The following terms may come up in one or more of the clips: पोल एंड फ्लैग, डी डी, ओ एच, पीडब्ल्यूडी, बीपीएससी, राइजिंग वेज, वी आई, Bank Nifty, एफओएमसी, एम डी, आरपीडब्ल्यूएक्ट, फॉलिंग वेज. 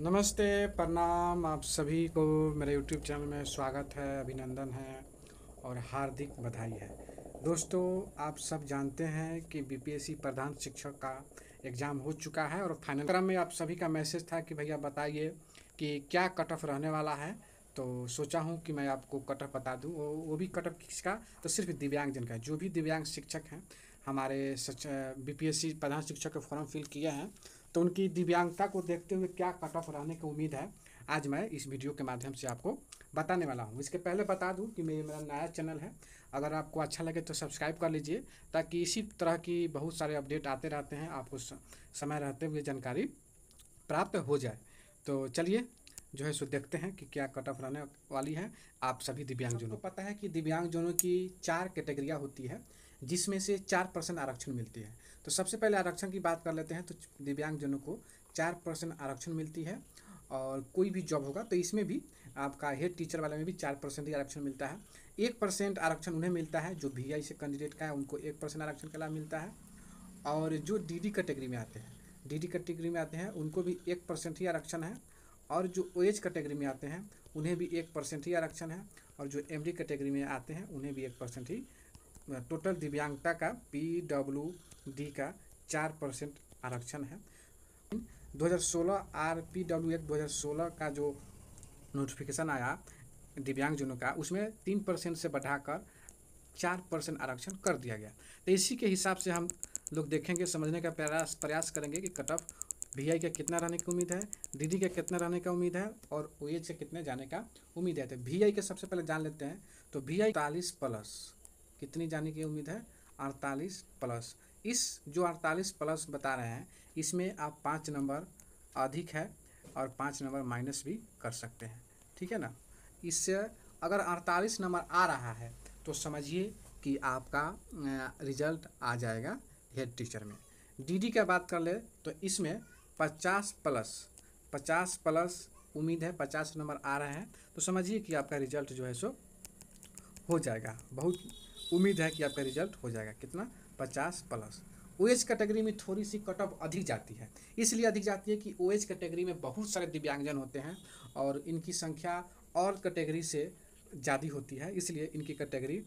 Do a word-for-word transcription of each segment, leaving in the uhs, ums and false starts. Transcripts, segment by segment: नमस्ते प्रणाम, आप सभी को मेरे YouTube चैनल में स्वागत है, अभिनंदन है और हार्दिक बधाई है। दोस्तों, आप सब जानते हैं कि बीपीएससी प्रधान शिक्षक का एग्ज़ाम हो चुका है और फाइनल क्रम में आप सभी का मैसेज था कि भैया बताइए कि क्या कट ऑफ रहने वाला है, तो सोचा हूं कि मैं आपको कट ऑफ बता दूं। वो, वो भी कट ऑफ किसका, तो सिर्फ दिव्यांगजन का। जो भी दिव्यांग शिक्षक हैं हमारे सच बीपीएससी प्रधान शिक्षक के फॉर्म फिल किए हैं, तो उनकी दिव्यांगता को देखते हुए क्या कट ऑफ रहने की उम्मीद है, आज मैं इस वीडियो के माध्यम से आपको बताने वाला हूं। इसके पहले बता दूं कि मेरा मेरा नया चैनल है, अगर आपको अच्छा लगे तो सब्सक्राइब कर लीजिए, ताकि इसी तरह की बहुत सारे अपडेट आते रहते हैं, आपको समय रहते हुए जानकारी प्राप्त हो जाए। तो चलिए जो है सो देखते हैं कि क्या कट ऑफ रहने वाली है। आप सभी दिव्यांगजनों को पता है कि दिव्यांगजनों की चार कैटेगरियाँ होती है, जिसमें से चार परसेंट आरक्षण मिलती है। तो सबसे पहले आरक्षण की बात कर लेते हैं, तो दिव्यांगजनों को चार परसेंट आरक्षण मिलती है और कोई भी जॉब होगा तो इसमें भी आपका हेड टीचर वाले में भी चार परसेंट ही आरक्षण मिलता है। एक परसेंट आरक्षण उन्हें मिलता है जो वी आई से कैंडिडेट का है, उनको एक परसेंट आरक्षण का लाभ मिलता है। और जो डी डी कैटेगरी में आते हैं डी डी कैटेगरी में आते हैं उनको भी एक परसेंट ही आरक्षण है। और जो ओ एच कैटेगरी में आते हैं उन्हें भी एक परसेंट ही आरक्षण है। और जो एम डी कैटेगरी में आते हैं उन्हें भी एक परसेंट ही टोटल दिव्यांगता का पीडब्ल्यूडी का चार परसेंट आरक्षण है। दो हज़ार सोलह आरपीडब्ल्यूएक्ट दो हज़ार सोलह का जो नोटिफिकेशन आया दिव्यांगजनों का, उसमें तीन परसेंट से बढ़ाकर चार परसेंट आरक्षण कर दिया गया। तो इसी के हिसाब से हम लोग देखेंगे, समझने का प्रयास प्रयास करेंगे कि कट ऑफ वी आई का कितना रहने की उम्मीद है, डी डी का कितना रहने का उम्मीद है और ओ एच से कितने जाने का उम्मीद है। तो वी आई के सबसे पहले जान लेते हैं, तो वी आई चालीस प्लस कितनी जाने की उम्मीद है, अड़तालीस प्लस। इस जो अड़तालीस प्लस बता रहे हैं, इसमें आप पाँच नंबर अधिक है और पाँच नंबर माइनस भी कर सकते हैं, ठीक है ना। इससे अगर अड़तालीस नंबर आ रहा है तो समझिए कि आपका रिजल्ट आ जाएगा हेड टीचर में। डीडी का बात कर ले तो इसमें पचास प्लस पचास प्लस उम्मीद है, पचास नंबर आ रहे हैं तो समझिए कि आपका रिजल्ट जो है सो हो जाएगा। बहुत उम्मीद है कि आपका रिजल्ट हो जाएगा, कितना, पचास प्लस। ओ एच कैटेगरी में थोड़ी सी कट ऑफ अधिक जाती है, इसलिए अधिक जाती है कि ओ एच कैटेगरी में बहुत सारे दिव्यांगजन होते हैं और इनकी संख्या और कैटेगरी से ज़्यादा होती है, इसलिए इनकी कैटेगरी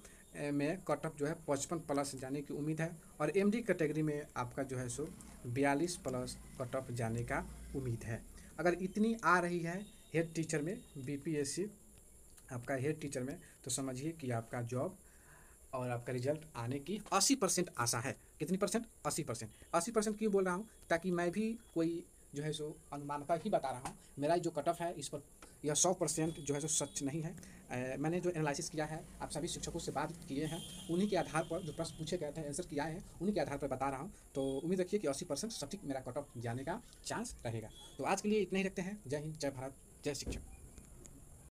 में कट ऑफ जो है पचपन प्लस जाने की उम्मीद है। और एम डी कैटेगरी में आपका जो है सो बयालीस प्लस कट ऑफ जाने का उम्मीद है। अगर इतनी आ रही है हेड टीचर में बीपीएससी आपका हेड टीचर में, तो समझिए कि आपका जॉब और आपका रिजल्ट आने की अस्सी परसेंट आशा है। कितनी परसेंट, अस्सी परसेंट। अस्सी परसेंट क्यों बोल रहा हूँ, ताकि मैं भी कोई जो है सो अनुमान का ही बता रहा हूँ। मेरा जो कट ऑफ है इस पर यह सौ परसेंट जो है सो सच नहीं है। ए, मैंने जो एनालिसिस किया है, आप सभी शिक्षकों से बात किए हैं, उन्हीं के आधार पर जो प्रश्न पूछे गए थे, आंसर किया है, उन्हीं के आधार पर बता रहा हूँ। तो उम्मीद रखिए कि अस्सी परसेंट सटीक मेरा कट ऑफ जाने का चांस रहेगा। तो आज के लिए इतना ही रखते हैं। जय हिंद, जय भारत, जय शिक्षक।